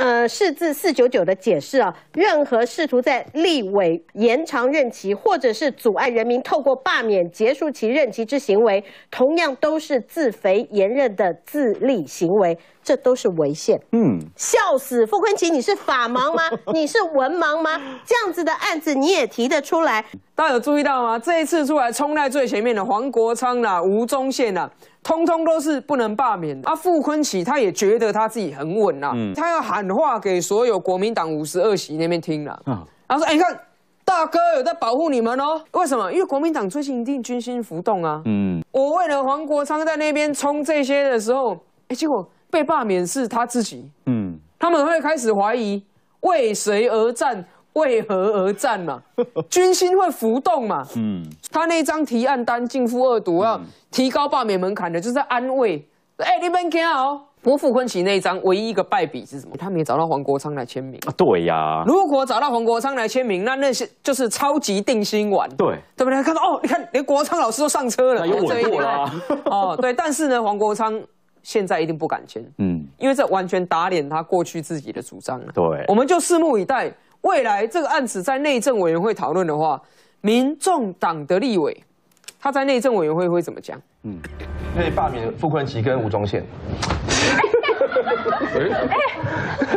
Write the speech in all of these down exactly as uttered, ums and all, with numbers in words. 呃释字四九九的解释啊，任何试图在立委延长任期或者是阻碍人民透过罢免结束其任期之行为，同样都是自肥延任的自立行为，这都是违宪。嗯，笑死，傅崐萁，你是法盲吗？你是文盲吗？这样子的案子你也提得出来？大家有注意到吗？这一次出来冲在最前面的黄国昌啦、吴宗宪啦。 通通都是不能罢免啊！傅崐萁他也觉得他自己很稳啊，嗯、他要喊话给所有国民党五十二席那边听了、啊，然后说：“哎、欸，你看大哥有在保护你们哦。为什么？因为国民党最近一定军心浮动啊。嗯，我为了黄国昌在那边冲这些的时候，哎、欸，结果被罢免是他自己。嗯，他们会开始怀疑为谁而战，为何而战嘛？军心会浮动嘛？嗯，他那张提案单进复二读啊。嗯” 提高罢免门槛的，就是在安慰。哎、欸，你们看哦，不过傅崐萁那一张唯一一个败笔是什么？他没找到黄国昌来签名啊。对呀、啊，如果找到黄国昌来签名，那那些就是超级定心丸。对，对不对？看到哦，你看连国昌老师都上车了，有稳过啦。哦，对，但是呢，黄国昌现在一定不敢签，嗯，因为这完全打脸他过去自己的主张了。对，我们就拭目以待。未来这个案子在内政委员会讨论的话，民众党的立委。 他在内政委员会会怎么讲？嗯，因为罢免傅崐萁跟吴宗宪。哎，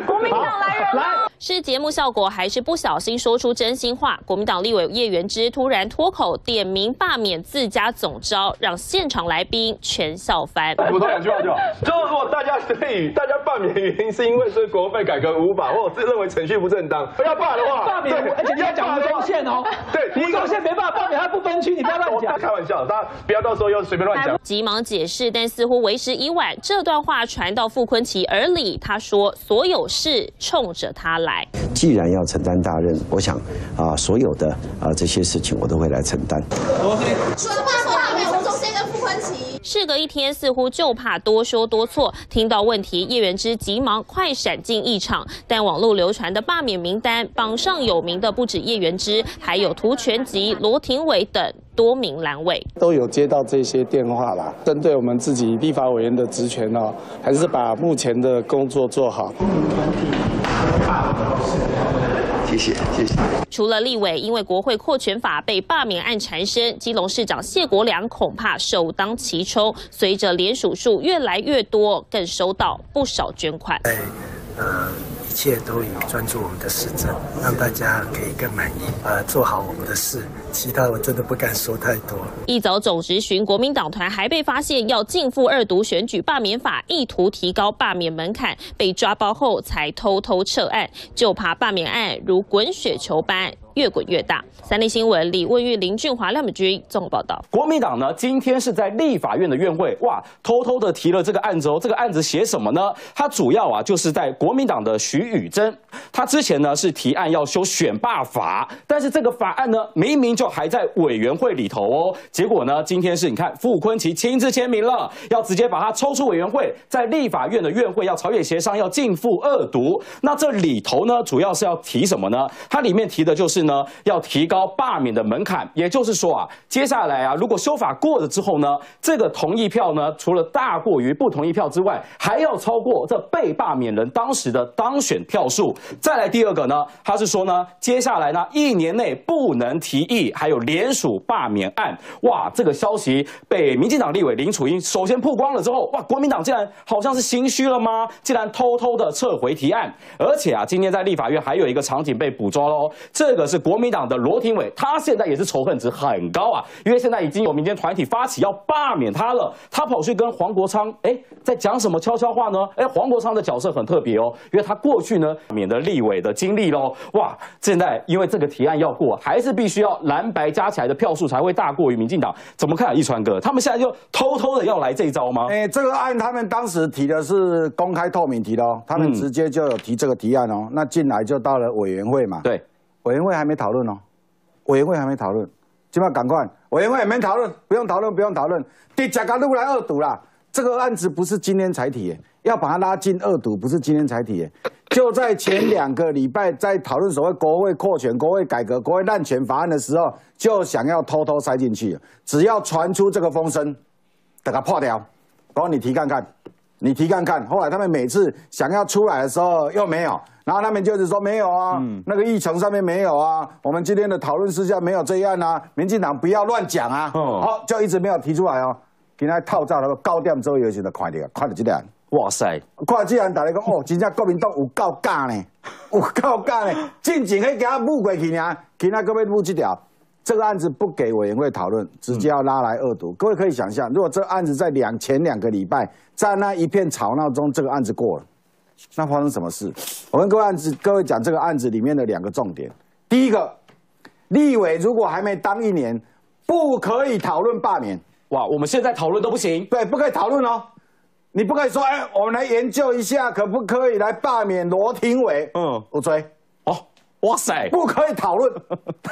国民党来人了！是节目效果，还是不小心说出真心话？国民党立委叶元之突然脱口点名罢免自家总召，让现场来宾全笑翻。补充两句话就好，就是如果大家对于大家罢免的原因是因为对国会改革无法，或者是认为程序不正当，要罢的话，罢免，而且你要讲吴宗宪哦，对，吴宗宪没办法罢免，他不分区，你不要乱讲。 开玩笑，大家不要到时候又随便乱讲。急忙解释，但似乎为时已晚。这段话传到傅崐萁耳里，他说：“所有事冲着他来。既然要承担大任，我想啊、呃，所有的啊、呃、这些事情我都会来承担。”说话说到没有吴宗宪跟傅崐萁。事隔一天，似乎就怕多说多错。听到问题，叶元之急忙快闪进议场。但网络流传的罢免名单榜上有名的不止叶元之，还有涂全集、罗廷伟等。 多名蓝委都有接到这些电话啦，针对我们自己立法委员的职权哦，还是把目前的工作做好。谢谢，谢谢。除了立委因为国会扩权法被罢免案缠身，基隆市长谢国良恐怕首当其冲。随着联署数越来越多，更收到不少捐款。哎，呃。 一切都以专注我们的市政，让大家可以更满意，呃，做好我们的事。其他我真的不敢说太多。一早总质询，国民党团还被发现要进复二读选举罢免法，意图提高罢免门槛，被抓包后才偷偷撤案，就怕罢免案如滚雪球般。 越滚越大。三立新闻李问玉、林俊华、廖美君综合报道。国民党呢，今天是在立法院的院会，哇，偷偷的提了这个案子哦。这个案子写什么呢？它主要啊，就是在国民党的徐宇珍，他之前呢是提案要修选罢法，但是这个法案呢，明明就还在委员会里头哦。结果呢，今天是你看傅崐萁亲自签名了，要直接把它抽出委员会，在立法院的院会要朝野协商，要进复二读。那这里头呢，主要是要提什么呢？它里面提的就是。 呢，要提高罢免的门槛，也就是说啊，接下来啊，如果修法过了之后呢，这个同意票呢，除了大过于不同意票之外，还要超过这被罢免人当时的当选票数。再来第二个呢，他是说呢，接下来呢，一年内不能提议还有联署罢免案。哇，这个消息被民进党立委林楚茵首先曝光了之后，哇，国民党竟然好像是心虚了吗？竟然偷偷的撤回提案，而且啊，今天在立法院还有一个场景被捕捉喽，这个。 是国民党的罗廷伟，他现在也是仇恨值很高啊，因为现在已经有民间团体发起要罢免他了。他跑去跟黄国昌，哎，在讲什么悄悄话呢？哎，黄国昌的角色很特别哦，因为他过去呢免得立委的经历喽。哇，现在因为这个提案要过，还是必须要蓝白加起来的票数才会大过于民进党。怎么看啊，一川哥，他们现在就偷偷的要来这一招吗？哎，这个案他们当时提的是公开透明提的哦，他们直接就有提这个提案哦，嗯、那进来就到了委员会嘛。对。 委员会还没讨论哦，委员会还没讨论，今晚赶快，委员会也没讨论，不用讨论，不用讨论，得加个路来二读啦。这个案子不是今天才提，要把它拉进二读，不是今天才提，就在前两个礼拜在讨论所谓国会扩权、国会改革、国会滥权法案的时候，就想要偷偷塞进去，只要传出这个风声，把它破掉，然后你提看看。你提看看，后来他们每次想要出来的时候又没有，然后他们就是说没有啊，嗯、那个议程上面没有啊，我们今天的讨论事项没有这样啊，民进党不要乱讲啊，好、哦哦、就一直没有提出来哦。今仔透早那个九点左右时就看到，看到这人，哇塞，看到这人大家讲哦，真正国民党有够假呢，有够假呢，进前迄家舞过去尔，今仔搁要舞这条。 这个案子不给委员会讨论，直接要拉来恶毒。嗯、各位可以想象，如果这个案子在两前两个礼拜，在那一片吵闹中，这个案子过了，那发生什么事？我跟各位案子各位讲这个案子里面的两个重点。第一个，立委如果还没当一年，不可以讨论罢免。哇，我们现在讨论都不行。对，不可以讨论哦。你不可以说，哎，我们来研究一下，可不可以来罢免罗廷伟？嗯，我追。 哇塞！不可以讨论，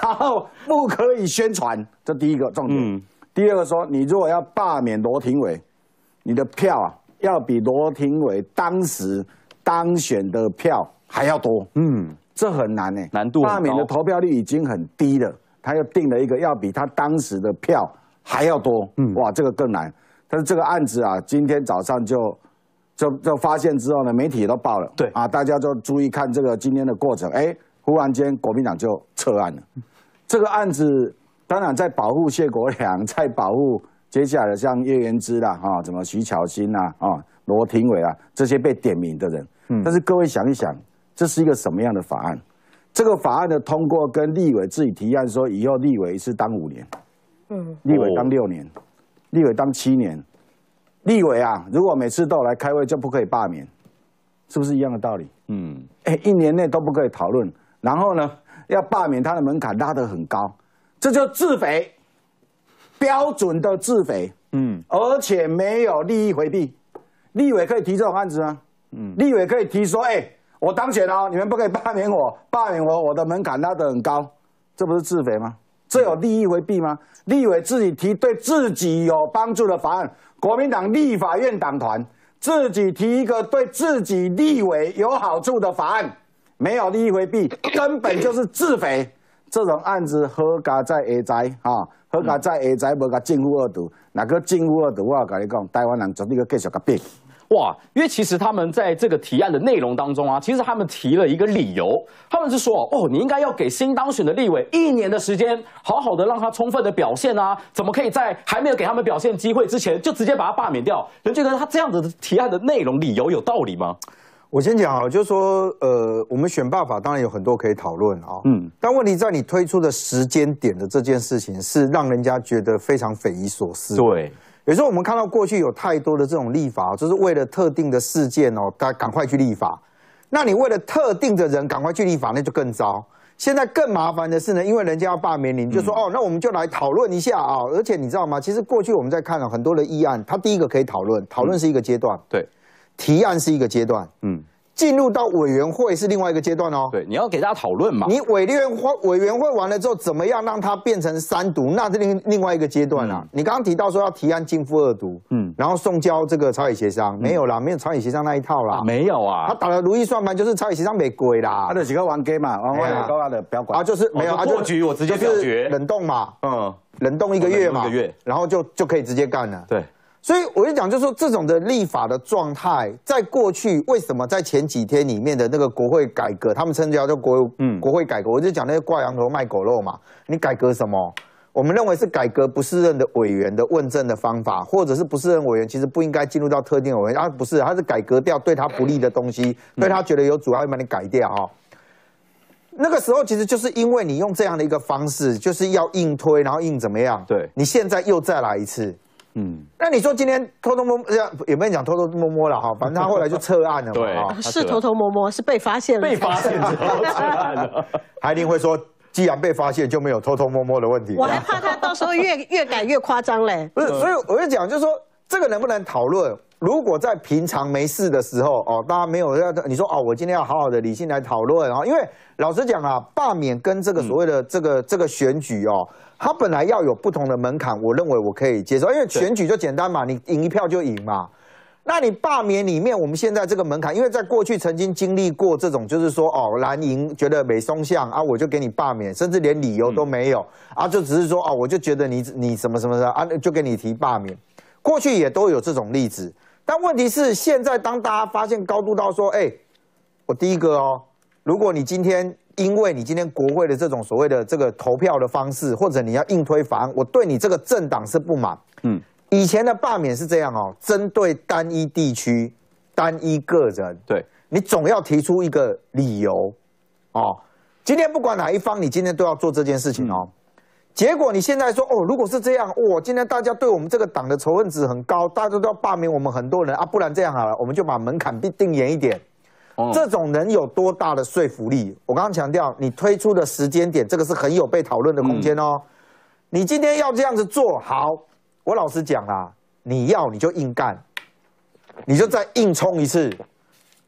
然后不可以宣传，这第一个重点。嗯、第二个说，你如果要罢免罗廷伟，你的票啊要比罗廷伟当时当选的票还要多。嗯，这很难呢、欸，难度很高。罢免的投票率已经很低了，他又定了一个要比他当时的票还要多。嗯，哇，这个更难。但是这个案子啊，今天早上就。 就就发现之后呢，媒体也都报了，对啊，大家就注意看这个今天的过程。哎，忽然间国民党就撤案了。这个案子当然在保护谢国梁，在保护接下来的像叶元之啦，啊、哦，什么徐巧芯啦，啊、哦，罗廷伟啊这些被点名的人。嗯、但是各位想一想，这是一个什么样的法案？这个法案的通过跟立委自己提案说，以后立委是当五年，嗯，立委当六年，哦、立委当七年。 立委啊，如果每次都来开会就不可以罢免，是不是一样的道理？嗯，哎、欸，一年内都不可以讨论，然后呢，要罢免他的门槛拉得很高，这就自肥，标准的自肥。嗯，而且没有利益回避，立委可以提这种案子吗？嗯，立委可以提说，哎、欸，我当选哦，你们不可以罢免我，罢免我，我的门槛拉得很高，这不是自肥吗？ 这有利益回避吗？立委自己提对自己有帮助的法案，国民党立法院党团自己提一个对自己立委有好处的法案，没有利益回避，根本就是自肥。这种案子好加在下载啊，好加在下载，无加进户二毒，哪个进户二毒？我跟你讲，台湾人绝对要继续甲逼。 哇，因为其实他们在这个提案的内容当中啊，其实他们提了一个理由，他们是说哦，你应该要给新当选的立委一年的时间，好好的让他充分的表现啊，怎么可以在还没有给他们表现机会之前就直接把他罢免掉？人觉得他这样子的提案的内容理由有道理吗？我先讲啊，就是说呃，我们选罢法当然有很多可以讨论啊，嗯，但问题在你推出的时间点的这件事情是让人家觉得非常匪夷所思。对。 有时候我们看到过去有太多的这种立法，就是为了特定的事件哦，大家赶快去立法。那你为了特定的人赶快去立法，那就更糟。现在更麻烦的是呢，因为人家要罢免你，你就说、嗯、哦，那我们就来讨论一下啊、哦。而且你知道吗？其实过去我们在看了、哦、很多的议案，它第一个可以讨论，讨论是一个阶段，嗯、对，提案是一个阶段，嗯。 进入到委员会是另外一个阶段哦。对，你要给大家讨论嘛。你委员会委员会完了之后，怎么样让它变成三读？那是另另外一个阶段啦、啊。嗯、你刚刚提到说要提案进复二读，嗯，然后送交这个朝野协商，没有啦，没有朝野协商那一套啦，啊、没有啊。他打了如意算盘，就是朝野协商没鬼啦。他的几个玩 game 嘛，玩完高大的不要管。啊，就是没有，破局我直接表决，冷冻嘛，嗯，冷冻一个月嘛，一个月，然后就就可以直接干了。对。 所以我就讲，就是说这种的立法的状态，在过去为什么在前几天里面的那个国会改革，他们称之为叫国嗯国会改革，我就讲那些挂羊头卖狗肉嘛。你改革什么？我们认为是改革不适任的委员的问政的方法，或者是不适任委员其实不应该进入到特定委员啊，不是，他是改革掉对他不利的东西，对他觉得有阻碍，把你改掉哈、哦。 那个时候其实就是因为你用这样的一个方式，就是要硬推，然后硬怎么样？对，你现在又再来一次。 嗯，那你说今天偷偷摸摸，也不能讲偷偷摸摸了哈，反正他后来就撤案了嘛。对，是偷偷摸摸，是被发现了。被发现之后撤案了。海林会说，既然被发现，就没有偷偷摸摸的问题。我还怕他到时候越越改越夸张嘞。不是，所以我就讲，就是说这个能不能讨论？如果在平常没事的时候哦，大家没有要你说哦，我今天要好好的理性来讨论啊，因为老实讲啊，罢免跟这个所谓的这个、嗯、这个选举哦。 他本来要有不同的门槛，我认为我可以接受，因为选举就简单嘛，你赢一票就赢嘛。那你罢免里面，我们现在这个门槛，因为在过去曾经经历过这种，就是说哦，蓝营觉得美松像啊，我就给你罢免，甚至连理由都没有、嗯、啊，就只是说哦，我就觉得你你什么什么的啊，就给你提罢免。过去也都有这种例子，但问题是，现在当大家发现高度到说，哎，我第一个哦，如果你今天因为你今天国会的这种所谓的这个投票的方式，或者你要硬推法案，我对你这个政党是不满。嗯，以前的罢免是这样哦，针对单一地区、单一个人，对你总要提出一个理由，哦。 今天不管哪一方，你今天都要做这件事情哦。结果你现在说哦，如果是这样，哇，今天大家对我们这个党的仇恨值很高，大家都要罢免我们很多人啊，不然这样好了，我们就把门槛定严一点。这种能有多大的说服力？我刚刚强调，你推出的时间点，这个是很有被讨论的空间哦。你今天要这样子做好，我老实讲啦，你要你就硬干，你就再硬冲一次。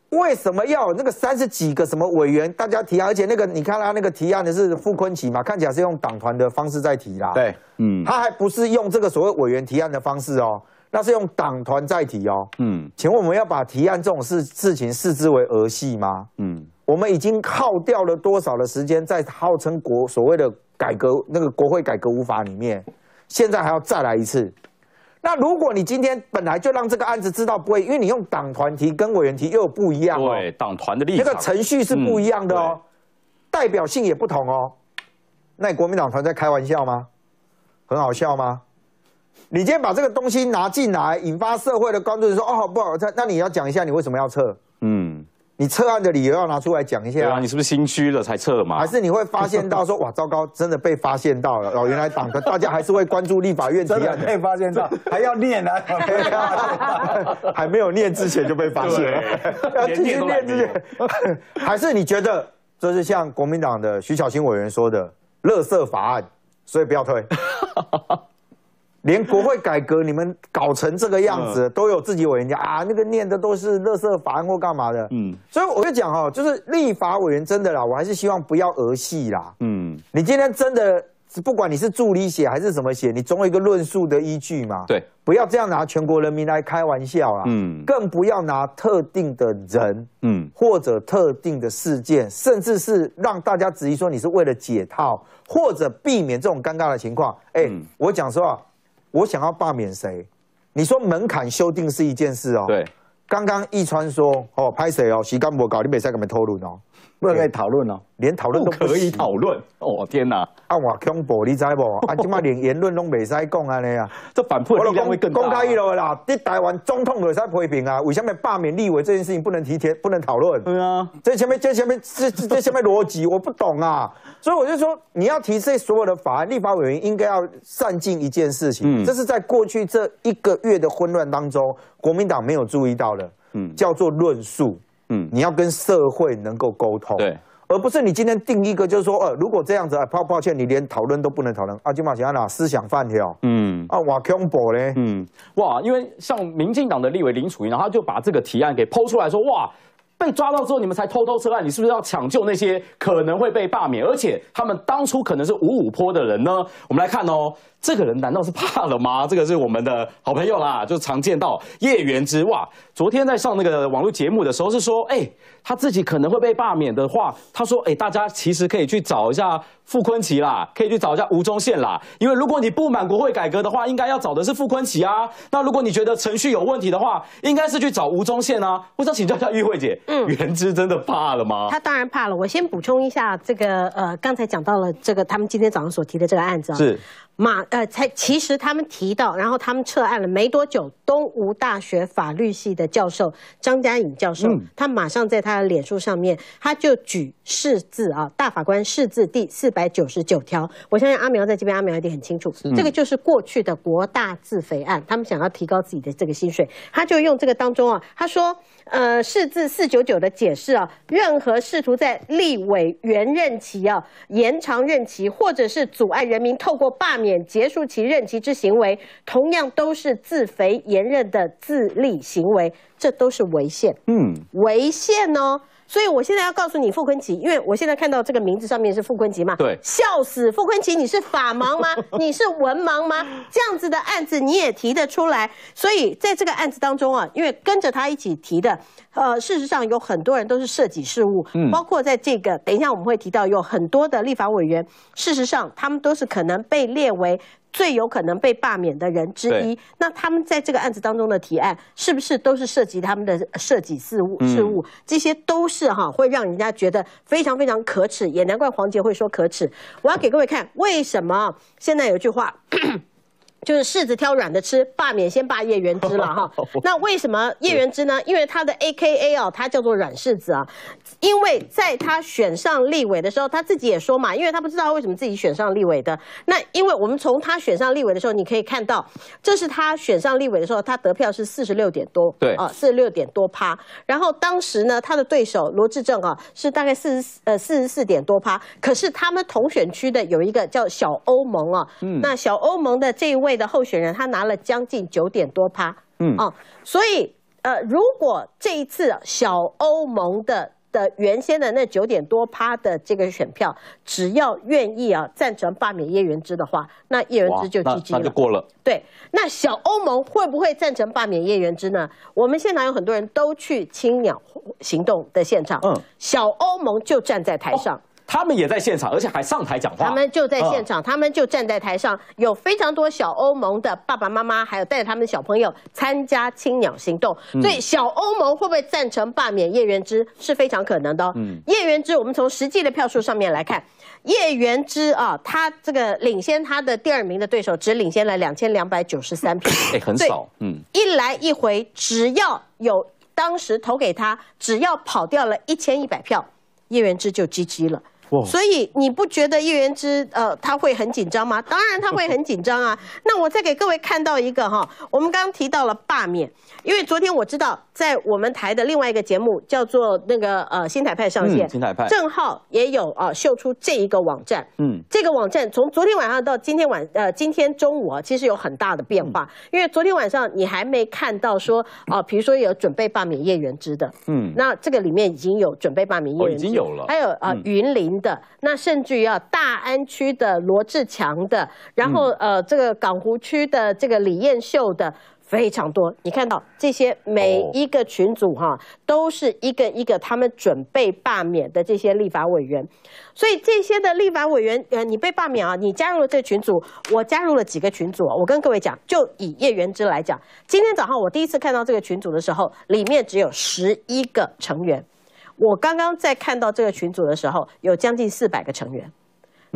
为什么要有那个三十几个什么委员大家提案？而且那个你看他那个提案的是傅崐萁嘛，看起来是用党团的方式在提啦。对，嗯，他还不是用这个所谓委员提案的方式哦，那是用党团在提哦。嗯，请问我们要把提案这种事事情视之为儿戏吗？嗯，我们已经耗掉了多少的时间在号称国所谓的改革那个国会改革五法里面，现在还要再来一次。 那如果你今天本来就让这个案子知道不会，因为你用党团提跟委员提又有不一样哦，对，党团的立场那个程序是不一样的哦，嗯、代表性也不同哦。那你国民党团在开玩笑吗？很好笑吗？你今天把这个东西拿进来，引发社会的关注，说哦不好，那你要讲一下你为什么要撤？嗯，你撤案的理由要拿出来讲一下、啊。对啊，你是不是心虚了才撤嘛？还是你会发现到说哇糟糕，真的被发现到了哦，原来党团大家还是会关注立法院提案的，真的被发现到，还要念啊，还没有念之前就被发现了，要继续念之前，还是你觉得这是像国民党的徐巧芯委员说的“垃圾法案”，所以不要推。连国会改革你们搞成这个样子，嗯、都有自己委员讲啊，那个念的都是垃圾法案或干嘛的。嗯，所以我就讲哦，就是立法委员真的啦，我还是希望不要儿戏啦。嗯，你今天真的不管你是助理写还是什么写，你总有一个论述的依据嘛。对，不要这样拿全国人民来开玩笑啦。嗯，更不要拿特定的人，嗯，或者特定的事件，甚至是让大家质疑说你是为了解套或者避免这种尴尬的情况。哎、欸，嗯、我讲实话。 我想要罢免谁？你说门槛修订是一件事哦。对。刚刚一川说哦，拍谁哦？徐干博搞，你没在跟没讨论哦，不可以讨论哦，连讨论都不可以讨论。哦天哪！啊，我恐怖你知不？啊，今嘛连言论都未使讲安尼啊，这反扑力量会更大。公开一路啦，你台湾总统有在批评啊，为什么罢免立委这件事情不能提前不能讨论？对啊，这前面这前面这这前面逻辑我不懂啊。 所以我就说，你要提这所有的法案，立法委员应该要善尽一件事情，嗯、这是在过去这一个月的混乱当中，国民党没有注意到的，嗯、叫做论述。嗯、你要跟社会能够沟通，对，而不是你今天定一个就是说，呃，如果这样子，抱抱歉，你连讨论都不能讨论。啊，金马想要哪思想饭条？嗯，啊，哇，恐怖嘞，嗯，哇，因为像民进党的立委林楚茵，然后他就把这个提案给抛出来说，哇。 被抓到之后，你们才偷偷撤案，你是不是要抢救那些可能会被罢免，而且他们当初可能是五五波的人呢？我们来看哦，这个人难道是怕了吗？这个是我们的好朋友啦，就常见到叶元之哇。昨天在上那个网络节目的时候是说，哎、欸，他自己可能会被罢免的话，他说，哎、欸，大家其实可以去找一下傅崐萁啦，可以去找一下吴宗宪啦，因为如果你不满国会改革的话，应该要找的是傅崐萁啊。那如果你觉得程序有问题的话，应该是去找吴宗宪啊。我想请教一下玉慧姐。 嗯，元之真的怕了吗？他当然怕了。我先补充一下，这个呃，刚才讲到了这个，他们今天早上所提的这个案子啊、哦，是马呃，才其实他们提到，然后他们撤案了没多久，东吴大学法律系的教授张家颖教授，嗯、他马上在他的脸书上面，他就举释字啊，大法官释字第四百九十九条，我相信阿苗在这边，阿苗一定很清楚，嗯、这个就是过去的国大自肥案，他们想要提高自己的这个薪水，他就用这个当中啊，他说呃，释字四九。 九的解释啊，任何试图在立委原任期啊延长任期，或者是阻碍人民透过罢免结束其任期之行为，同样都是自肥延任的自立行为，这都是违宪。嗯，违宪哦。 所以我现在要告诉你傅崐萁，因为我现在看到这个名字上面是傅崐萁嘛，对，笑死傅崐萁，你是法盲吗？你是文盲吗？这样子的案子你也提得出来？所以在这个案子当中啊，因为跟着他一起提的，呃，事实上有很多人都是涉及事务，嗯、包括在这个等一下我们会提到有很多的立法委员，事实上他们都是可能被列为最有可能被罢免的人之一。那他们在这个案子当中的提案，是不是都是涉及他们的涉及事务？事务、嗯、这些都是哈、啊，会让人家觉得非常非常可耻，也难怪黄捷会说可耻。我要给各位看，为什么现在有句话。就是柿子挑软的吃，罢免先罢叶元之了哈。那为什么叶元之呢？因为他的 A K A 哦，他叫做软柿子啊。因为在他选上立委的时候，他自己也说嘛，因为他不知道为什么自己选上立委的。那因为我们从他选上立委的时候，你可以看到，这是他选上立委的时候，他得票是四十六点多，对啊，四十六点多趴。然后当时呢，他的对手罗致政啊，是大概四十呃四十四点多趴。可是他们同选区的有一个叫小欧盟啊，嗯，那小欧盟的这一位。的候选人他拿了将近九点多趴，嗯啊、哦，所以呃，如果这一次小欧盟的的原先的那九点多趴的这个选票，只要愿意啊赞成罢免叶元之的话，那叶元之就 G G 了，那就过了。对，那小欧盟会不会赞成罢免叶元之呢？我们现场有很多人都去青鸟行动的现场，嗯，小欧盟就站在台上。哦，他们也在现场，而且还上台讲话。他们就在现场，嗯、他们就站在台上，有非常多小欧盟的爸爸妈妈，还有带着他们的小朋友参加青鸟行动。嗯、所以小欧盟会不会赞成罢免叶元之是非常可能的、哦。嗯，叶元之，我们从实际的票数上面来看，叶元之啊，他这个领先他的第二名的对手，只领先了两千两百九十三票，哎、欸，很少。嗯，一来一回，只要有当时投给他，只要跑掉了一千一百票，叶元之就 G G 了。所以你不觉得叶元之呃他会很紧张吗？当然他会很紧张啊。那我再给各位看到一个哈，我们刚刚提到了罢免，因为昨天我知道在我们台的另外一个节目叫做那个呃新台派上线，嗯、新台派正好也有啊、呃、秀出这一个网站，嗯，这个网站从昨天晚上到今天晚呃今天中午啊，其实有很大的变化，嗯、因为昨天晚上你还没看到说啊、呃，比如说有准备罢免叶元之的，嗯，那这个里面已经有准备罢免叶元之，哦、已经有了，还有啊、呃嗯、云林。的那甚至于啊，大安区的罗志强的，然后呃，这个港湖区的这个李彦秀的非常多。你看到这些每一个群组哈、啊，都是一个一个他们准备罢免的这些立法委员，所以这些的立法委员呃，你被罢免啊，你加入了这群组，我加入了几个群组、啊。我跟各位讲，就以叶元之来讲，今天早上我第一次看到这个群组的时候，里面只有十一个成员。我刚刚在看到这个群组的时候，有将近四百个成员，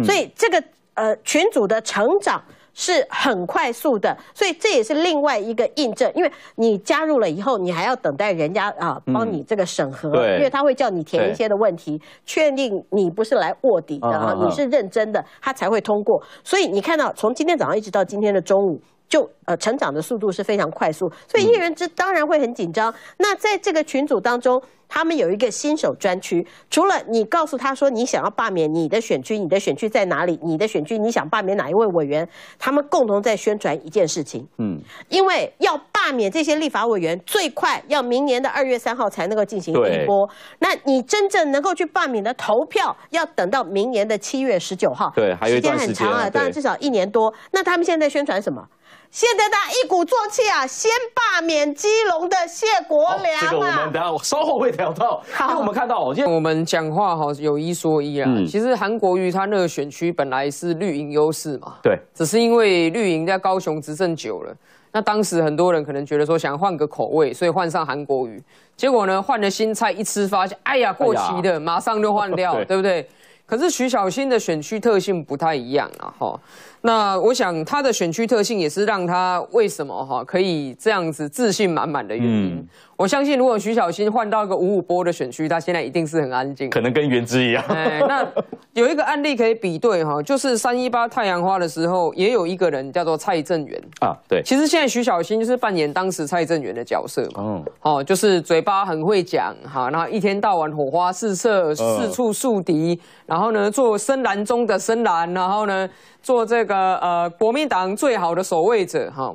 所以这个呃群组的成长是很快速的，所以这也是另外一个印证，因为你加入了以后，你还要等待人家啊帮你这个审核，因为他会叫你填一些的问题，确定你不是来卧底的啊，你是认真的，他才会通过。所以你看到从今天早上一直到今天的中午。就呃成长的速度是非常快速，所以叶元之当然会很紧张。嗯、那在这个群组当中，他们有一个新手专区，除了你告诉他说你想要罢免你的选区，你的选区在哪里，你的选区你想罢免哪一位委员，他们共同在宣传一件事情。嗯，因为要罢免这些立法委员，最快要明年的二月三号才能够进行第一波。那你真正能够去罢免的投票，要等到明年的七月十九号。对，还有一段时间。时间很长啊，当然至少一年多。那他们现在宣传什么？现在大家一鼓作气啊，先罢免基隆的谢国樑啊！这个我们等下稍后会聊到。好，因为我们看到，因为我们讲话哈有一说一啊。嗯、其实韩国瑜他那个选区本来是绿营优势嘛，对，只是因为绿营在高雄执政久了，那当时很多人可能觉得说想换个口味，所以换上韩国瑜。结果呢，换了新菜一吃发现，哎呀，过期的，哎、马上就换掉，对, 对不对？可是徐巧芯的选区特性不太一样啊，哈。那我想他的选区特性也是让他为什么哈可以这样子自信满满的原因。嗯、我相信如果徐巧芯换到一个五五波的选区，他现在一定是很安静，可能跟元之一样。哎，那有一个案例可以比对哈，就是三一八太阳花的时候，也有一个人叫做蔡正元啊，对。其实现在徐巧芯就是扮演当时蔡正元的角色嘛，哦，哦，就是嘴巴很会讲哈，然后一天到晚火花四射，四处树敌，呃、然后呢做深蓝中的深蓝，然后呢做这个呃国民党最好的守卫者哈。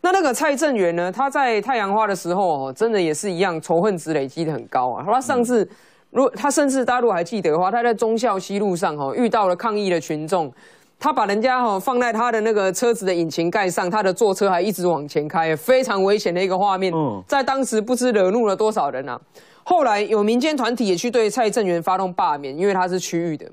那那个蔡正元呢，他在太阳花的时候真的也是一样，仇恨值累积的很高啊。他上次，嗯、如果他甚至大陆还记得的话，他在忠孝西路上哈遇到了抗议的群众，他把人家哈放在他的那个车子的引擎盖上，他的坐车还一直往前开，非常危险的一个画面，嗯、在当时不知惹怒了多少人啊。后来有民间团体也去对蔡正元发动罢免，因为他是区域的。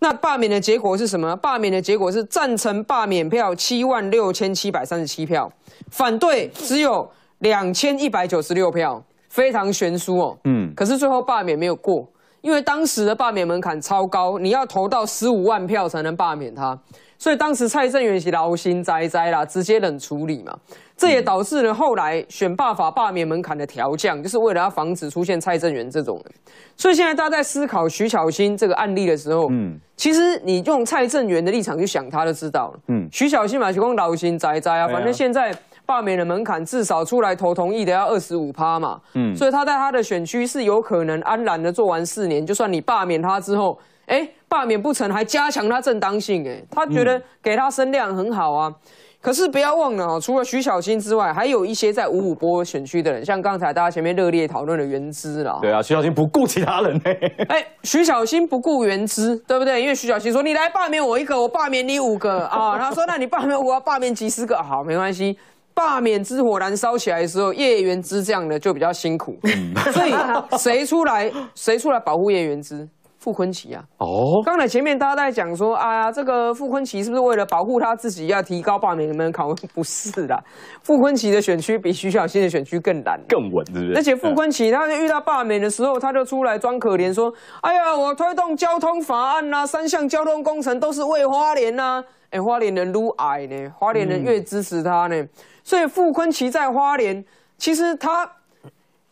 那罢免的结果是什么？罢免的结果是赞成罢免票七万六千七百三十七票，反对只有两千一百九十六票，非常悬殊哦。嗯，可是最后罢免没有过，因为当时的罢免门槛超高，你要投到十五万票才能罢免他，所以当时蔡正元是劳心哉哉啦，直接冷处理嘛。这也导致了后来选罢法罢免门槛的调降，就是为了要防止出现蔡正元这种人。所以现在大家在思考徐巧芯这个案例的时候，嗯，其实你用蔡正元的立场去想，他就知道了。嗯，徐巧芯嘛，就光劳心哉哉啊，反正现在罢免的门槛至少出来投同意的要百分之二十五嘛，嗯，所以他在他的选区是有可能安然的做完四年，就算你罢免他之后。 哎，罢免不成，还加强他正当性。哎，他觉得给他声量很好啊。嗯、可是不要忘了哦，除了徐巧芯之外，还有一些在五五波选区的人，像刚才大家前面热烈讨论的袁之啦。对啊，徐巧芯不顾其他人呢。哎，徐巧芯不顾袁之，对不对？因为徐巧芯说：“你来罢免我一个，我罢免你五个啊。”他说：“那你罢免我，要罢免几十个。”好，没关系。 罢免之火燃烧起来的时候，叶元之这样的就比较辛苦。嗯、所以谁出来，谁出来保护叶元之？ 傅崐萁啊，哦，刚才前面大家在讲说，哎呀，这个傅崐萁是不是为了保护他自己，要提高罢免门槛？不是啦，傅崐萁的选区比徐巧芯的选区更难，更稳，对不对？而且傅崐萁他遇到罢免的时候，他就出来装可怜，说，哎呀，我推动交通法案呐、啊，三项交通工程都是为花莲呐、啊，哎，花莲人越矮呢，花莲人越支持他呢，嗯、所以傅崐萁在花莲，其实他。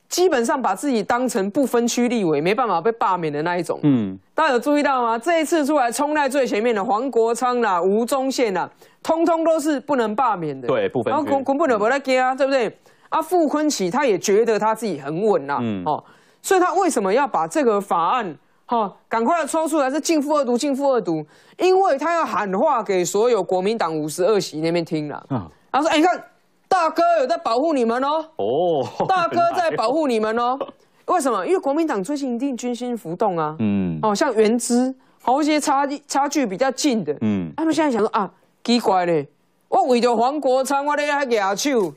基本上把自己当成不分区立委，没办法被罢免的那一种。嗯，大家有注意到吗？这一次出来冲在最前面的黄国昌啦、吴宗宪啦，通通都是不能罢免的。对，不分区。然后恐怖的不来给啊，对不对？啊，傅崐萁他也觉得他自己很稳啦。嗯，哦，所以他为什么要把这个法案哈赶、哦、快的抽出来？是禁妇二读，禁妇二读，因为他要喊话给所有国民党五十二席那边听啦。啊，他说：“哎、欸，你看。” 大哥有在保护你们哦！哦，大哥在保护你们哦。为什么？因为国民党最近一定军心浮动啊。嗯。哦，像原资，好一些差差距比较近的。嗯。他们现在想说啊，奇怪嘞，我为了黄国昌，我咧还牙手，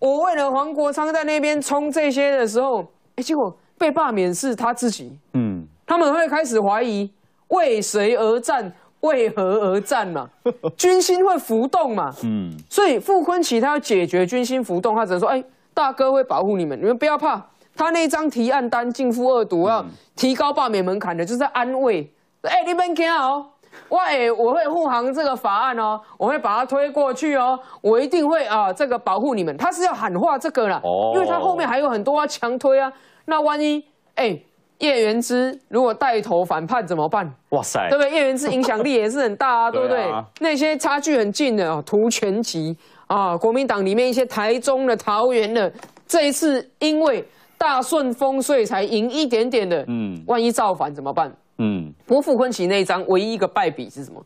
我为了黄国昌在那边冲这些的时候，哎，结果被罢免是他自己。嗯。他们会开始怀疑，为谁而战？ 为何而战嘛？军心会浮动嘛？嗯，所以傅崐萁他要解决军心浮动，他只能说：哎、欸，大哥会保护你们，你们不要怕。他那张提案单禁妇二读要提高罢免门槛的，就是在安慰。哎、欸，你们看哦，我哎我会护航这个法案哦，我会把它推过去哦，我一定会啊这个保护你们。他是要喊话这个啦，哦、因为他后面还有很多要强推啊。那万一哎。欸 叶元之如果带头反叛怎么办？哇塞，对不对？叶元之影响力也是很大啊，对不对？對啊、那些差距很近的哦，涂全集啊，国民党里面一些台中的、桃园的，这一次因为大顺风，所以才赢一点点的。嗯，万一造反怎么办？嗯，不过傅崐萁那一张唯一一个败笔是什么？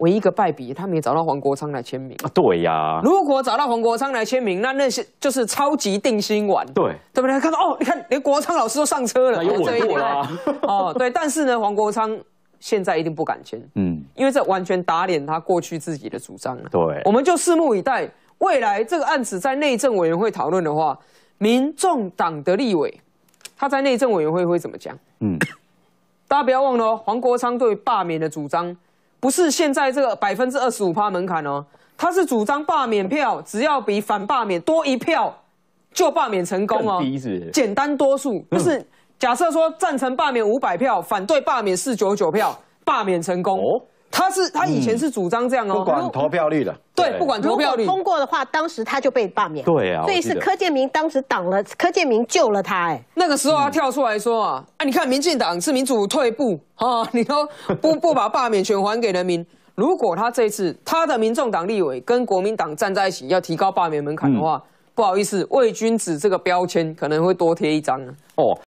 唯一一个败笔，他没找到黄国昌来签名啊。对呀、啊，如果找到黄国昌来签名，那那些就是超级定心丸。对，对不对？看到哦，你看连国昌老师都上车了，有稳过啦。哦，对，但是呢，黄国昌现在一定不敢签，嗯，因为这完全打脸他过去自己的主张了。对，我们就拭目以待，未来这个案子在内政委员会讨论的话，民众党的立委他在内政委员会会怎么讲？嗯，大家不要忘了哦，黄国昌对罢免的主张。 不是现在这个百分之二十五趴门槛哦，他是主张罢免票只要比反罢免多一票，就罢免成功哦。简单多数，就是假设说赞成罢免五百票，反对罢免四九九票，罢免成功。哦，他是他以前是主张这样哦，不管投票率的。对，不管投票率。如果通过的话，当时他就被罢免。对啊，所以是柯建铭当时挡了，柯建铭救了他。哎，那个时候他跳出来说啊，哎，你看民进党是民主退步。 啊、哦！你都不不把罢免权还给人民。如果他这次他的民众党立委跟国民党站在一起，要提高罢免门槛的话，嗯、不好意思，伪君子这个标签可能会多贴一张呢、啊。哦，